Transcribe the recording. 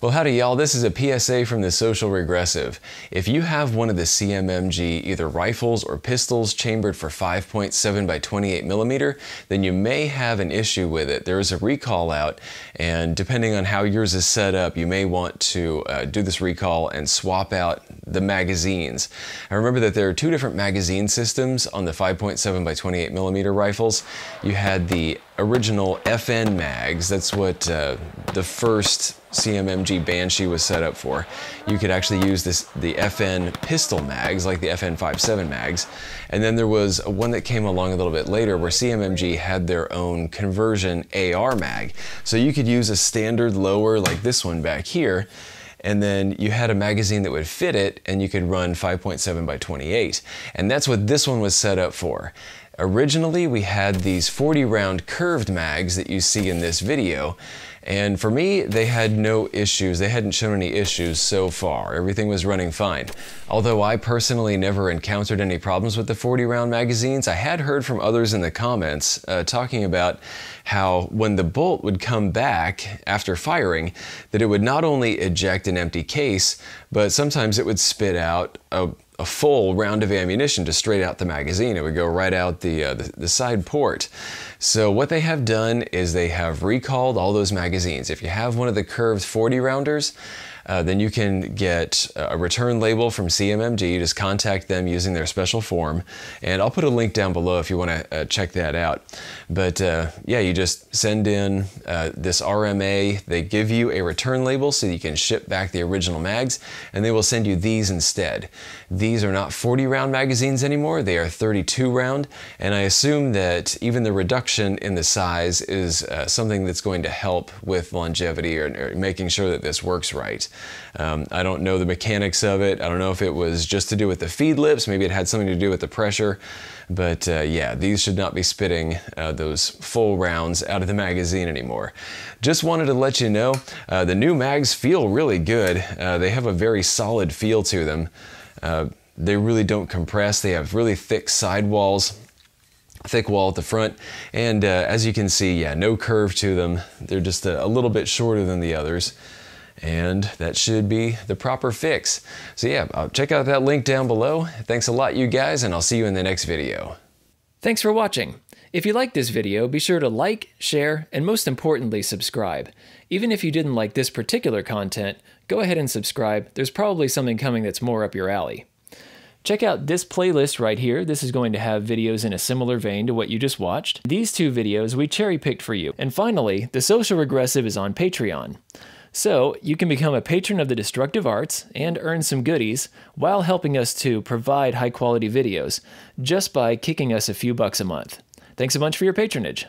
Well, howdy y'all, this is a PSA from The Social Regressive. If you have one of the CMMG, either rifles or pistols chambered for 5.7x28mm, then you may have an issue with it. There is a recall out, and depending on how yours is set up, you may want to do this recall and swap out the magazines. I remember that there are two different magazine systems on the 5.7x28mm rifles. You had the original FN mags, that's what the first CMMG Banshee was set up for. You could actually use the FN pistol mags, like the FN57 mags. And then there was one that came along a little bit later where CMMG had their own conversion AR mag. So you could use a standard lower like this one back here, and then you had a magazine that would fit it and you could run 5.7x28. And that's what this one was set up for. Originally, we had these 40-round curved mags that you see in this video, and for me, they had no issues. They hadn't shown any issues so far. Everything was running fine. Although I personally never encountered any problems with the 40-round magazines, I had heard from others in the comments talking about how when the bolt would come back after firing, that it would not only eject an empty case, but sometimes it would spit out a full round of ammunition just straight out the magazine. It would go right out the side port. So what they have done is they have recalled all those magazines. If you have one of the curved 40-rounders, then you can get a return label from CMMG. Just contact them using their special form. And I'll put a link down below if you want to check that out. But yeah, you just send in this RMA. They give you a return label so you can ship back the original mags, and they will send you these instead. These are not 40-round magazines anymore. They are 32-round. And I assume that even the reduction in the size is something that's going to help with longevity or making sure that this works right. I don't know the mechanics of it. I don't know if it was just to do with the feed lips, maybe it had something to do with the pressure, but yeah, these should not be spitting those full rounds out of the magazine anymore. Just wanted to let you know, the new mags feel really good. They have a very solid feel to them. They really don't compress. They have really thick sidewalls, thick wall at the front, and as you can see, yeah, no curve to them. They're just a little bit shorter than the others. And that should be the proper fix. So yeah, check out that link down below. Thanks a lot, you guys, and I'll see you in the next video. Thanks for watching. If you liked this video, be sure to like, share, and most importantly, subscribe. Even if you didn't like this particular content, go ahead and subscribe. There's probably something coming that's more up your alley. Check out this playlist right here. This is going to have videos in a similar vein to what you just watched. These two videos we cherry-picked for you. And finally, The Social Regressive is on Patreon. So you can become a patron of the Destructive Arts and earn some goodies while helping us to provide high-quality videos just by kicking us a few bucks a month. Thanks so much for your patronage.